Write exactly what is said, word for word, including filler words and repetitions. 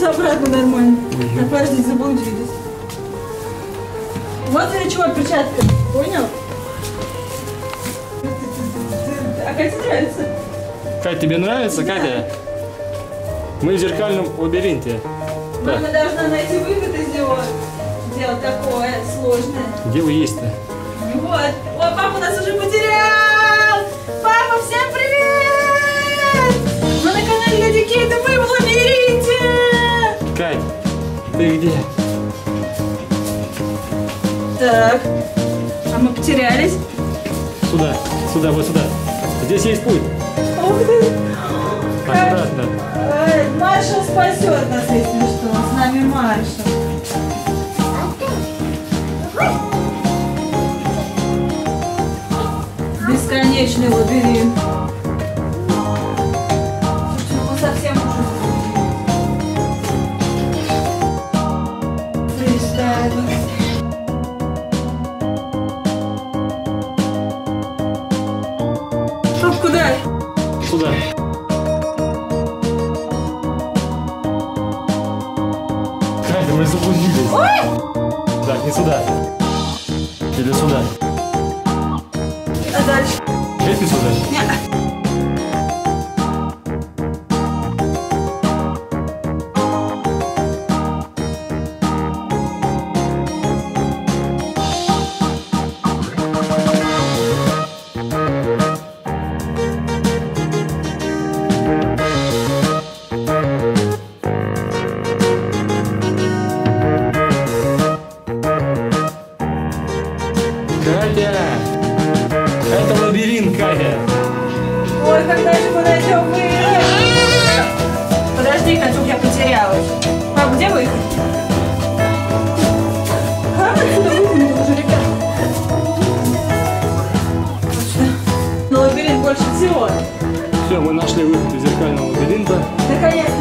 вернуться обратно нормально. Так вас не заблудились. Вот для чего перчатка. Понял? А Кате нравится? Катя, тебе нравится, да. Катя? Мы в зеркальном лабиринте. Мама да. должна найти выход из него. Дело такое сложное. Дело есть-то. Вот. О, папа нас уже потерял! Папа, всем привет! Мы на канале Люди Кейт, мы в лабиринте! Кать, ты где? Так, а мы потерялись? Сюда, сюда, вот сюда. Здесь есть путь. Ох ты! Аккуратно. Маршал спасет нас, если что. С нами Маршал. Бесконечный лабиринт. Мы совсем уже встречаемся. Куда? Куда? Катя, мы заблудились. Ой! Так, не сюда. Или сюда. А дальше? Опять не сюда? Нет. Катя! Это лабиринт, Катя! Ой, когда же мы найдем выход? Подожди, Катя, я потерялась. Пап, где выход? Как это выглядит уже, ребята? На лабиринт больше всего. Все, мы нашли выход из зеркального лабиринта. Наконец-то!